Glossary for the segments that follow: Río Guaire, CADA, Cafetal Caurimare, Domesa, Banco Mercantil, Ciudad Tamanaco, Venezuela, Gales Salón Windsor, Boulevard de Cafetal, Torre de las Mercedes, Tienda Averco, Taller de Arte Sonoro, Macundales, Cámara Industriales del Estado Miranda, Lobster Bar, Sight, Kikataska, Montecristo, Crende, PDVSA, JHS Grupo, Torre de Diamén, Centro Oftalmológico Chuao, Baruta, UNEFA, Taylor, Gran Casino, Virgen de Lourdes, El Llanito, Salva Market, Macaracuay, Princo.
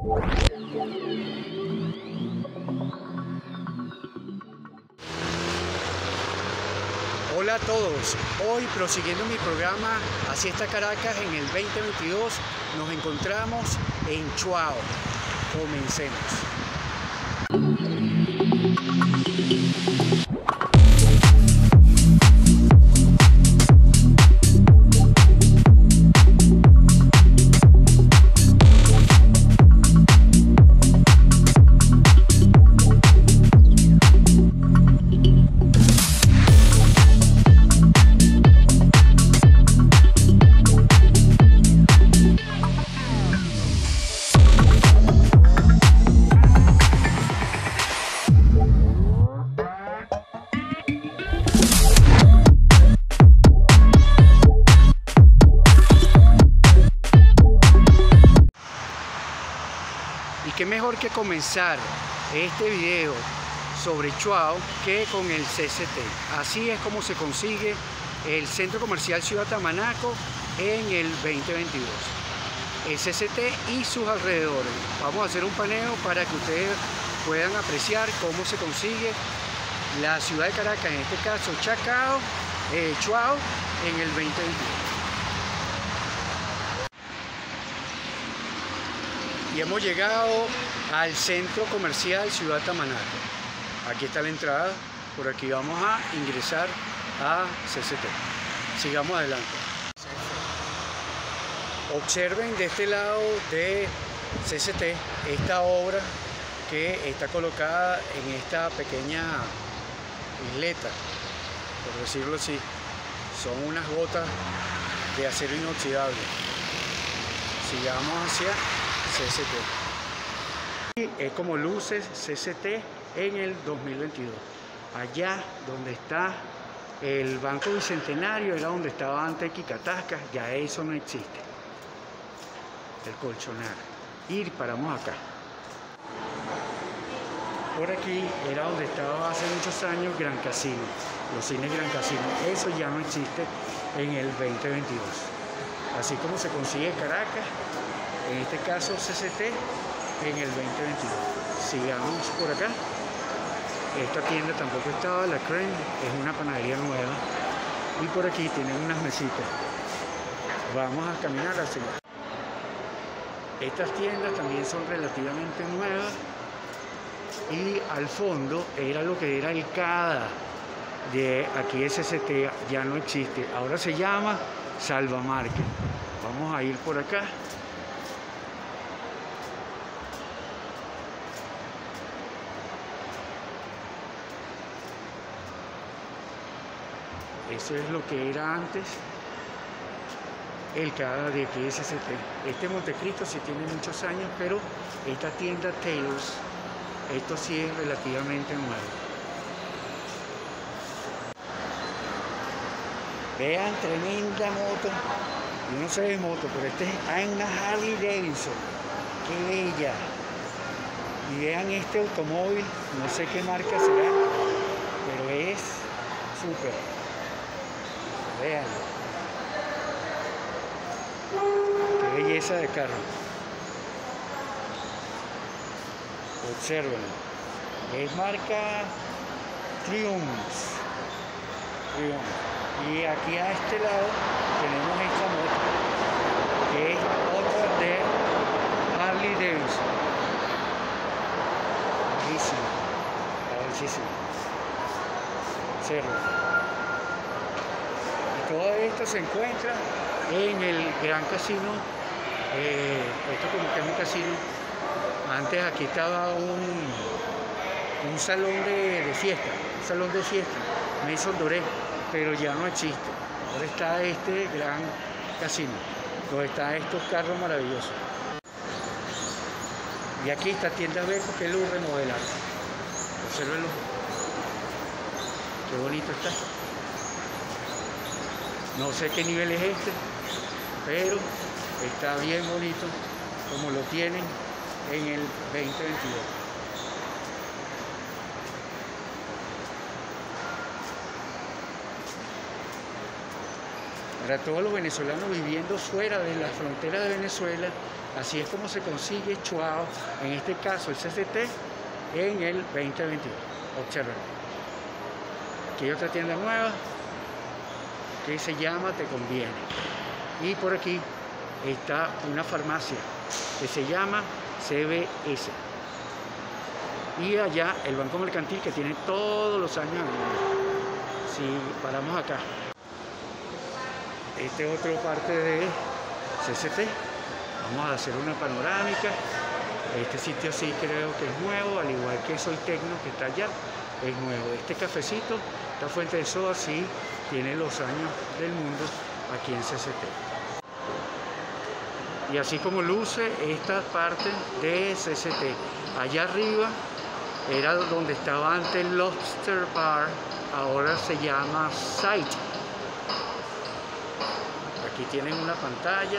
Hola a todos, hoy prosiguiendo mi programa Así está Caracas en el 2022, nos encontramos en Chuao. Comencemos. Qué mejor que comenzar este video sobre Chuao que con el CCT. Así es como se consigue el Centro Comercial Ciudad Tamanaco en el 2022. El CCT y sus alrededores. Vamos a hacer un paneo para que ustedes puedan apreciar cómo se consigue la ciudad de Caracas, en este caso Chuao, en el 2022. Y hemos llegado al Centro Comercial Ciudad Tamanaco. Aquí está la entrada, por aquí vamos a ingresar a CCT. Sigamos adelante. Observen de este lado de CCT esta obra que está colocada en esta pequeña isleta, por decirlo así. Son unas gotas de acero inoxidable. Sigamos hacia CCT. Es como luces CCT en el 2022. Allá donde está el Banco Bicentenario, era donde estaba antes Kikataska, ya eso no existe. El colchonar. Ir, paramos acá. Por aquí era donde estaba hace muchos años Gran Casino, los cines Gran Casino. Eso ya no existe en el 2022. Así como se consigue Caracas. En este caso CCT en el 2022. Sigamos por acá. Esta tienda tampoco estaba, la Crende, es una panadería nueva. Y por aquí tienen unas mesitas. Vamos a caminar hacia allá. Estas tiendas también son relativamente nuevas. Y al fondo era lo que era el CADA de aquí de CCT, ya no existe. Ahora se llama Salva Market. Vamos a ir por acá. Eso es lo que era antes el CADA de aquí de CCT. Este Montecristo sí tiene muchos años, pero esta tienda Taylor, esto sí es relativamente nuevo. Vean, tremenda moto. Yo no sé de moto, pero este es una Harley Davidson. Qué bella. Y vean este automóvil, no sé qué marca será, pero es súper. Vean qué belleza de carro. Observen, es marca Triumph. Y aquí a este lado tenemos esta moto que es otra de Harley Davidson. Buenísimo, buenísimo. Observen. Todo esto se encuentra en el Gran Casino, esto como que es un casino. Antes aquí estaba un salón de fiesta, Maison Doré, pero ya no existe. Ahora está este Gran Casino, donde están estos carros maravillosos. Y aquí está Tienda Averco, que lo remodelaron. Observenlo. Qué bonito está. No sé qué nivel es este, pero está bien bonito como lo tienen en el 2022. Para todos los venezolanos viviendo fuera de la frontera de Venezuela, Así es como se consigue Chuao, en este caso el CCT, en el 2022. Observen. Aquí hay otra tienda nueva que se llama Te Conviene. Y por aquí está una farmacia que se llama CBS. Y allá el Banco Mercantil, que tiene todos los años. Si paramos acá, este es otro parte de CCT. Vamos a hacer una panorámica. Este sitio sí creo que es nuevo, al igual que Soy Tecno, que está allá, es nuevo. Este cafecito, esta fuente de soda, sí tiene los años del mundo aquí en CCT. Y así como luce esta parte de CCT. Allá arriba era donde estaba antes Lobster Bar, ahora se llama Sight. Aquí tienen una pantalla,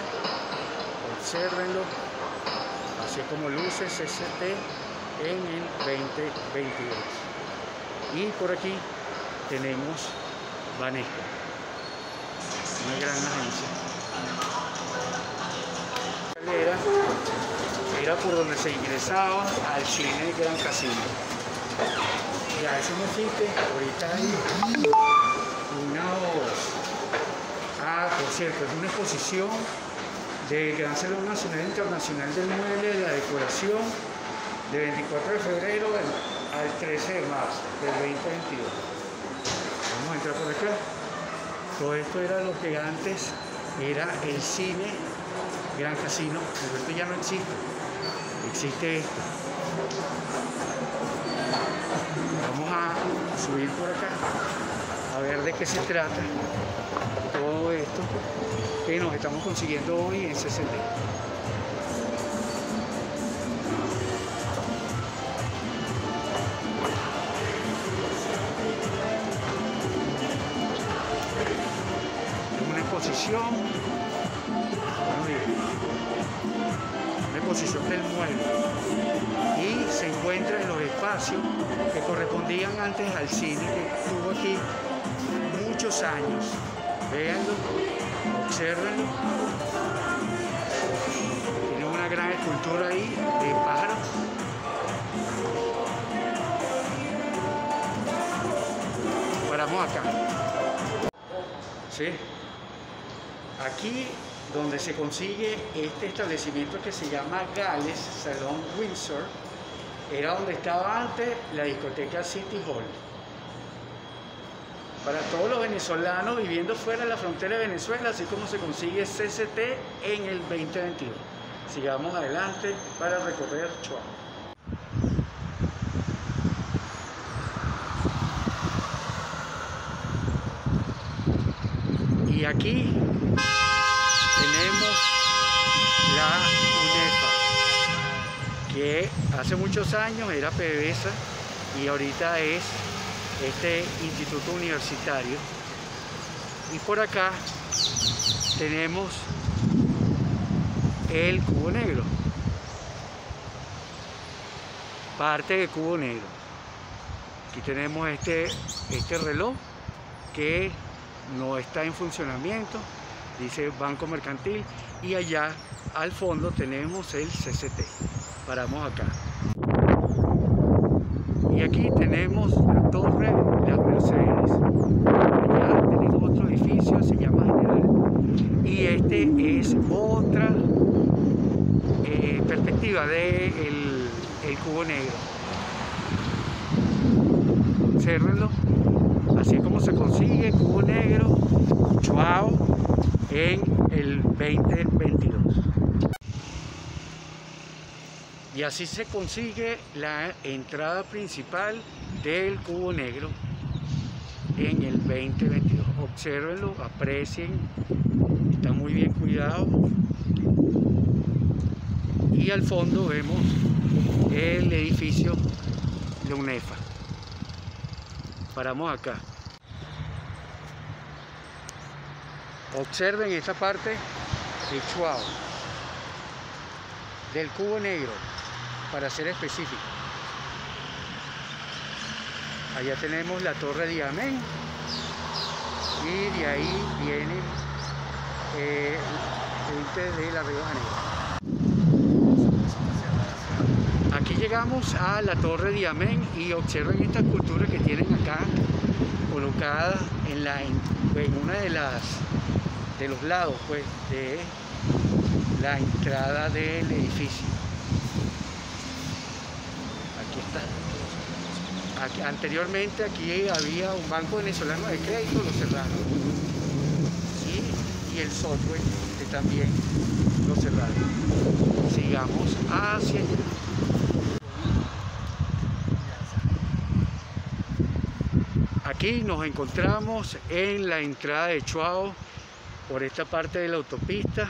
obsérvenlo, así como luce CCT en el 2022. Y por aquí tenemos Banesco, una gran agencia. Era por donde se ingresaba al cine Gran Casino. Ya eso no existe, ahorita hay una voz. Por cierto, es una exposición del Gran Salón Nacional e Internacional del Mueble de la Decoración de 24 de febrero al 13 de marzo del 2022. Vamos a entrar por acá. Todo esto era lo que antes era el cine Gran Casino, pero esto ya no existe. Existe esto. Vamos a subir por acá a ver de qué se trata todo esto que nos estamos consiguiendo hoy en CCT. Una exposición del mueble, y se encuentra en los espacios que correspondían antes al cine que estuvo aquí muchos años. Veanlo, observenlo. Tiene una gran escultura ahí de pájaros. Paramos acá. ¿Sí? Aquí donde se consigue este establecimiento que se llama Gales Salón Windsor, era donde estaba antes la discoteca City Hall. Para todos los venezolanos viviendo fuera de la frontera de Venezuela, así como se consigue CCT en el 2022. Sigamos adelante para recorrer Chuao. Y aquí tenemos la UNEFA, que hace muchos años era PDVSA y ahorita es este instituto universitario. Y por acá tenemos el Cubo Negro, parte del Cubo Negro. Aquí tenemos este reloj que no está en funcionamiento, dice Banco Mercantil, y allá al fondo tenemos el CCT. Paramos acá. Y aquí tenemos la Torre de las Mercedes. Allá tenemos otro edificio, se llama General. Y este es otra perspectiva del Cubo Negro. Obsérvenlo. Así es como se consigue Cubo Negro Chuao en el 2022. Y así se consigue la entrada principal del Cubo Negro en el 2022. Obsérvenlo, aprecien, está muy bien cuidado. Y al fondo vemos el edificio de UNEFA. Paramos acá. Observen esta parte de Chuao, del Cubo Negro, para ser específico. Allá tenemos la Torre de Diamén, y de ahí viene el puente de la Río de Janeiro. llegamos a la Torre de Diamén y observen esta escultura que tienen acá colocada en una de los lados, pues, de la entrada del edificio. Aquí está. Anteriormente aquí había un banco venezolano de crédito, lo cerraron. Y el software que también lo cerraron. Sigamos hacia allá. Aquí nos encontramos en la entrada de Chuao, por esta parte de la autopista.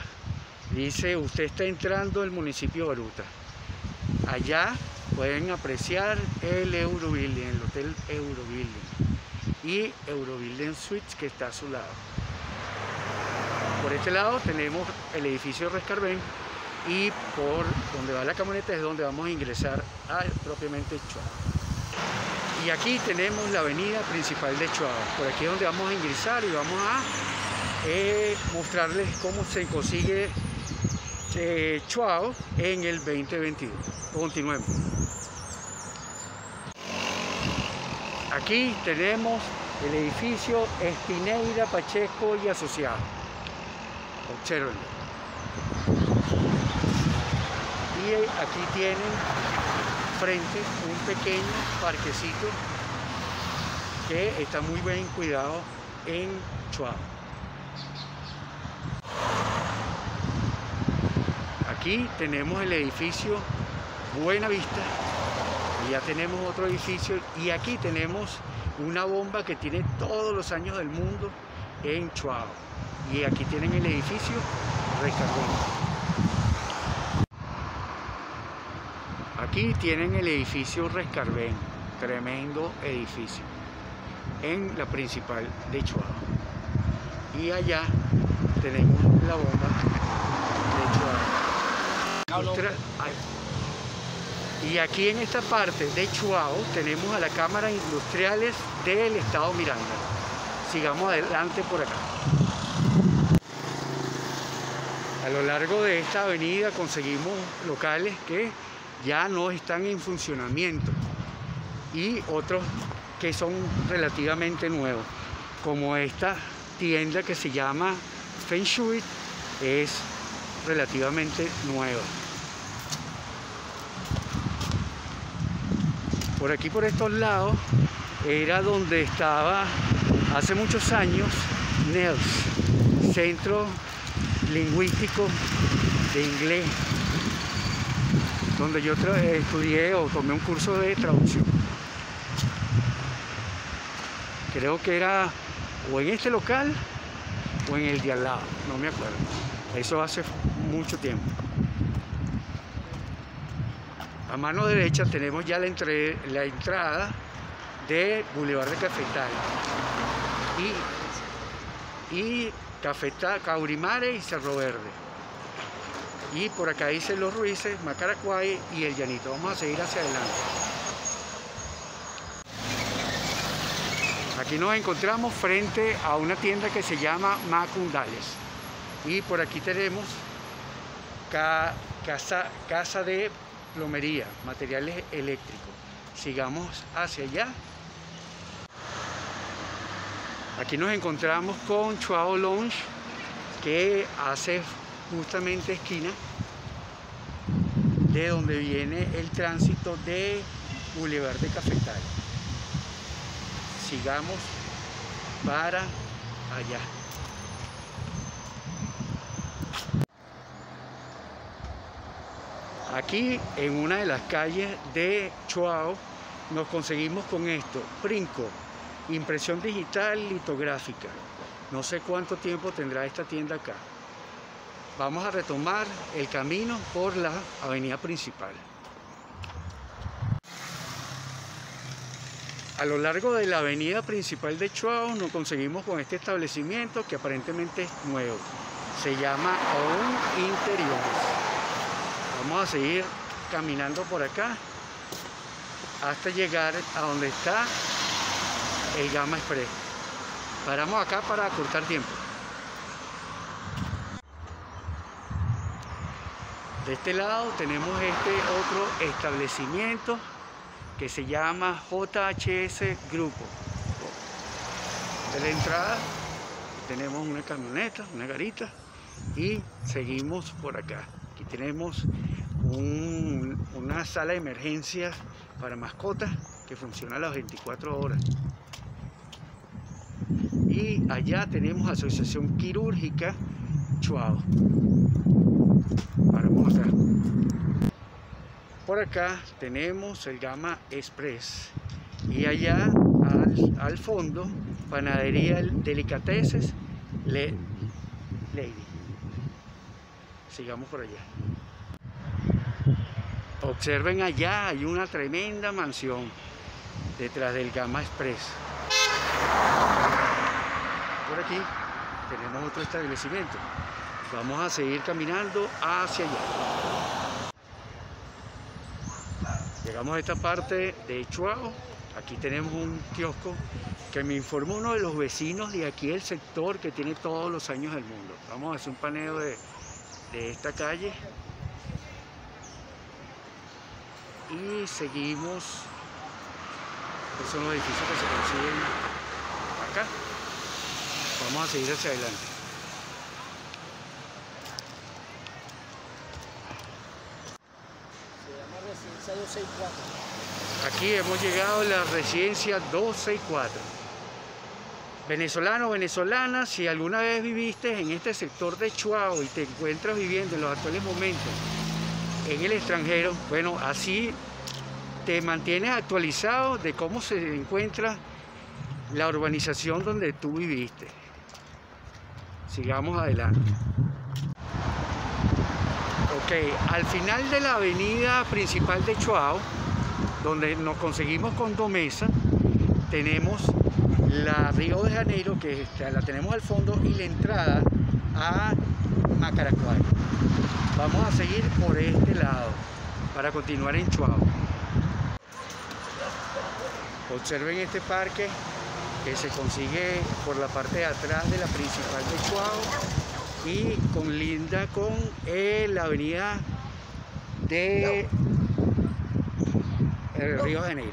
Dice, usted está entrando al municipio de Baruta. Allá pueden apreciar el Eurobuilding, el Hotel Eurobuilding y Eurobuilding Suites, que está a su lado. Por este lado tenemos el edificio Rescarbén, y por donde va la camioneta es donde vamos a ingresar a propiamente Chuao. Y aquí tenemos la avenida principal de Chuao. Por aquí es donde vamos a ingresar y vamos a mostrarles cómo se consigue Chuao en el 2021. Continuemos. Aquí tenemos el edificio Espineira Pacheco y Asociado. Observen. Y aquí tienen frente un pequeño parquecito que está muy bien cuidado en Chuao. Aquí tenemos el edificio Buena Vista, y ya tenemos otro edificio, y aquí tenemos una bomba que tiene todos los años del mundo en Chuao, y aquí tienen el edificio Rescarbén. Aquí tienen el edificio Rescarbén, tremendo edificio, en la principal de Chuao, y allá tenemos la bomba de Chuao. Y aquí en esta parte de Chuao tenemos a la Cámara Industriales del Estado Miranda. Sigamos adelante por acá. A lo largo de esta avenida conseguimos locales que ya no están en funcionamiento y otros que son relativamente nuevos, como esta tienda que se llama Feng Shui, es relativamente nueva. Por aquí, por estos lados, era donde estaba hace muchos años NELS, Centro Lingüístico de Inglés, donde yo estudié o tomé un curso de traducción. Creo que era o en este local o en el de al lado, no me acuerdo. Eso hace mucho tiempo. A mano derecha tenemos ya la entrada de Boulevard de Cafetal y Cafetal, Caurimare y Cerro Verde. Y por acá dicen Los Ruices, Macaracuay y El Llanito. Vamos a seguir hacia adelante. Aquí nos encontramos frente a una tienda que se llama Macundales. Y por aquí tenemos casa de plomería, materiales eléctricos. Sigamos hacia allá. Aquí nos encontramos con Chuao Lounge, que hace justamente esquina de donde viene el tránsito de Boulevard de Cafetal. Sigamos para allá. Aquí en una de las calles de Chuao nos conseguimos con esto, Princo, impresión digital litográfica. No sé cuánto tiempo tendrá esta tienda acá. Vamos a retomar el camino por la avenida principal. A lo largo de la avenida principal de Chuao nos conseguimos con este establecimiento que aparentemente es nuevo. Se llama Aún Interiores. Vamos a seguir caminando por acá hasta llegar a donde está el Gama Express. Paramos acá para acortar tiempo. De este lado tenemos este otro establecimiento que se llama JHS Grupo. De la entrada tenemos una camioneta, una garita, y seguimos por acá. Aquí tenemos una sala de emergencias para mascotas que funciona a las 24 horas. Y allá tenemos Asociación Quirúrgica Chuao. Vamos acá. Por acá tenemos el Gama Express. Y allá al fondo, Panadería Delicateces Lady. Sigamos por allá. Observen allá, hay una tremenda mansión detrás del Gama Express. Por aquí tenemos otro establecimiento. Vamos a seguir caminando hacia allá. Llegamos a esta parte de Chuao. Aquí tenemos un kiosco que me informó uno de los vecinos de aquí del sector, que tiene todos los años del mundo. Vamos a hacer un paneo de esta calle. Y seguimos. Estos son los edificios que se consiguen acá. Vamos a seguir hacia adelante. Se llama Residencia 264. Aquí hemos llegado a la Residencia 264. Venezolano, venezolana, si alguna vez viviste en este sector de Chuao y te encuentras viviendo en los actuales momentos en el extranjero, bueno, así te mantienes actualizado de cómo se encuentra la urbanización donde tú viviste. Sigamos adelante. Ok, al final de la avenida principal de Chuao, donde nos conseguimos con Domesa, tenemos la Río de Janeiro, que la tenemos al fondo, y la entrada a Macaracuay. Vamos a seguir por este lado para continuar en Chuao. Observen este parque que se consigue por la parte de atrás de la principal de Chuao y conlinda con la avenida de Río de Janeiro.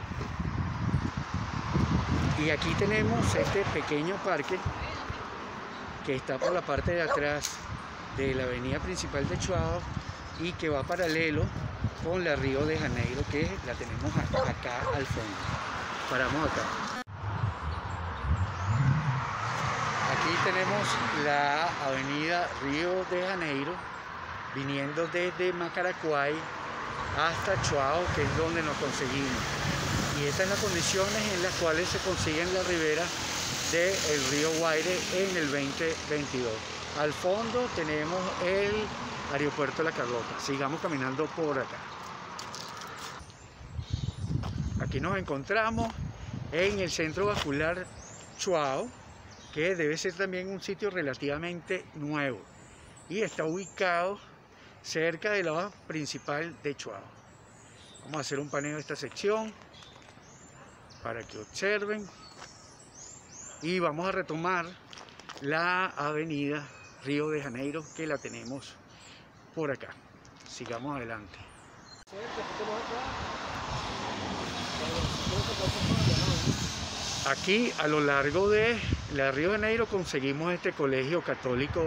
Y aquí tenemos este pequeño parque que está por la parte de atrás de la avenida principal de Chuao y que va paralelo con la Río de Janeiro, que la tenemos acá al fondo. Paramos acá. Tenemos la avenida Río de Janeiro viniendo desde Macaracuay hasta Chuao, que es donde nos conseguimos, y estas son las condiciones en las cuales se consiguen la ribera del río Guaire en el 2022. Al fondo tenemos el aeropuerto La Carlota. Sigamos caminando por acá. Aquí nos encontramos en el centro vascular Chuao, que debe ser también un sitio relativamente nuevo, y está ubicado cerca de la principal de Chuao. Vamos a hacer un paneo de esta sección para que observen, y vamos a retomar la avenida Río de Janeiro, que la tenemos por acá. Sigamos adelante. Aquí a lo largo de la Río de Janeiro conseguimos este colegio católico,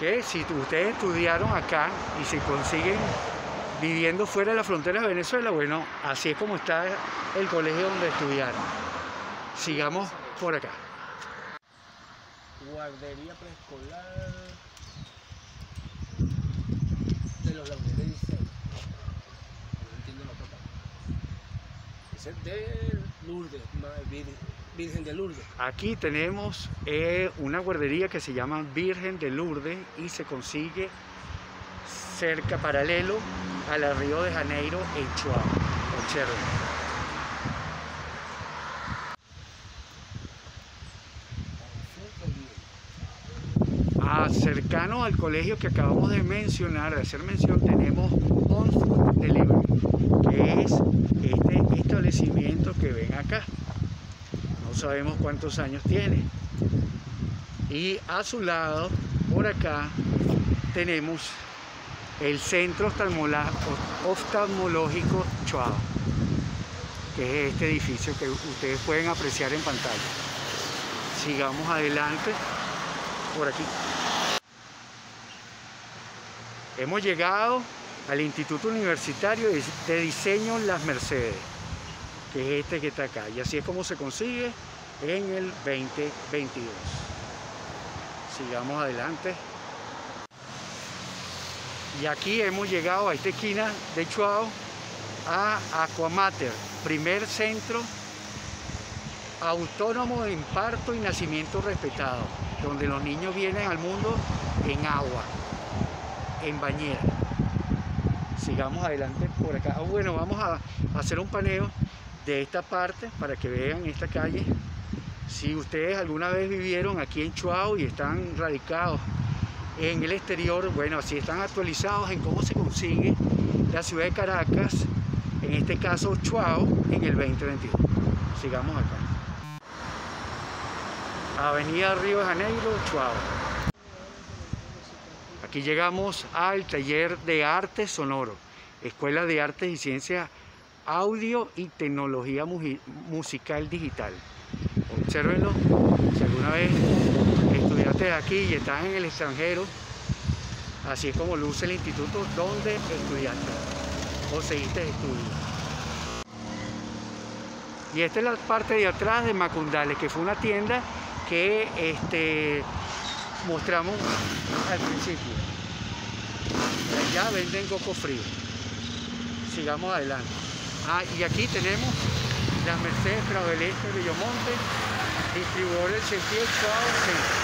que si ustedes estudiaron acá y se consiguen viviendo fuera de la frontera de Venezuela, bueno, así es como está el colegio donde estudiaron. Sigamos por acá. Guardería preescolar de los laureles 16. No entiendo la otra. Es el de Lourdes, Virgen de Lourdes. Aquí tenemos una guardería que se llama Virgen de Lourdes y se consigue cerca, paralelo a la Río de Janeiro en Chuao. Observen. Cercano al colegio que acabamos de mencionar, de hacer mención, tenemos On Food Delivery, que es este establecimiento que ven acá. Sabemos cuántos años tiene, y a su lado por acá tenemos el Centro Oftalmológico Chuao, que es este edificio que ustedes pueden apreciar en pantalla. Sigamos adelante por aquí. Hemos llegado al Instituto Universitario de Diseño Las Mercedes, que es este que está acá, y así es como se consigue en el 2022. Sigamos adelante. Y aquí hemos llegado a esta esquina de Chuao, a Aquamater, primer centro autónomo de imparto y nacimiento respetado, donde los niños vienen al mundo en agua, en bañera. Sigamos adelante por acá. Bueno, vamos a hacer un paneo de esta parte para que vean esta calle. Si ustedes alguna vez vivieron aquí en Chuao y están radicados en el exterior, bueno, si están actualizados en cómo se consigue la ciudad de Caracas, en este caso Chuao, en el 2022. Sigamos acá. Avenida Río de Janeiro, Chuao. Aquí llegamos al taller de arte sonoro, Escuela de Artes y Ciencias Audio y Tecnología Musical Digital. Obsérvenlo, si alguna vez estudiaste aquí y estás en el extranjero, así es como luce el instituto donde estudiaste o seguiste estudios. Y esta es la parte de atrás de Macundales, que fue una tienda que mostramos al principio. Allá venden coco frío. Sigamos adelante. Ah, y aquí tenemos Las Mercedes, Prado del Este, Bellomonte, distribuidor del sentido Chuao Centro.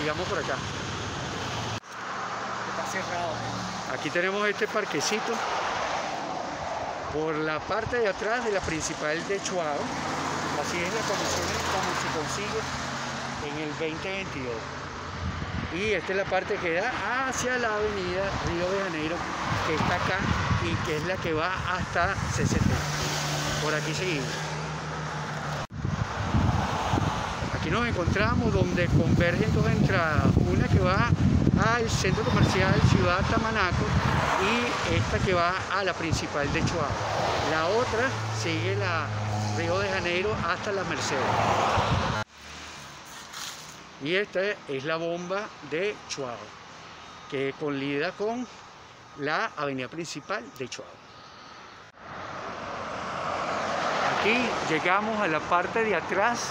Sigamos por acá. Está cerrado. Aquí tenemos este parquecito por la parte de atrás de la principal de Chuao. Así es la comisión como se consigue en el 2022. Y esta es la parte que da hacia la avenida Río de Janeiro, que está acá y que es la que va hasta CCT. Por aquí seguimos. Aquí nos encontramos donde convergen dos entradas, una que va al centro comercial Ciudad Tamanaco y esta que va a la principal de Chuao. La otra sigue la Río de Janeiro hasta Las Mercedes. Y esta es la bomba de Chuao, que colida con la avenida principal de Chuao. Aquí llegamos a la parte de atrás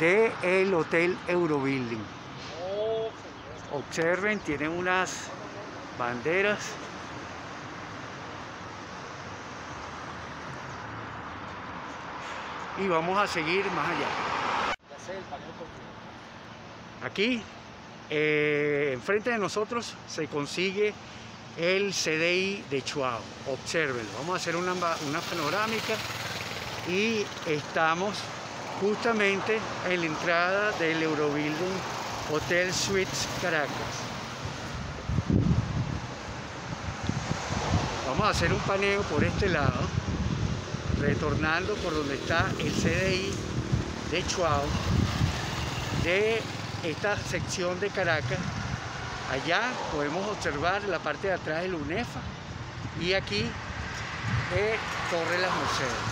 del Hotel Eurobuilding. Observen, tienen unas banderas. Y vamos a seguir más allá. Aquí, enfrente de nosotros, se consigue el CDI de Chuao. Observen, vamos a hacer una panorámica. Y estamos justamente en la entrada del Eurobuilding Hotel Suites Caracas. Vamos a hacer un paneo por este lado, retornando por donde está el CDI de Chuao, de esta sección de Caracas. Allá podemos observar la parte de atrás del UNEFA y aquí de Torre Las Mercedes.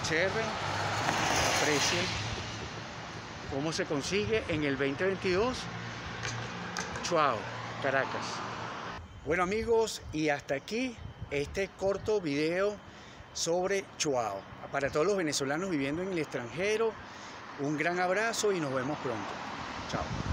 Observen, aprecien cómo se consigue en el 2022 Chuao, Caracas. Bueno amigos, y hasta aquí este corto video sobre Chuao. Para todos los venezolanos viviendo en el extranjero, un gran abrazo y nos vemos pronto. Chao.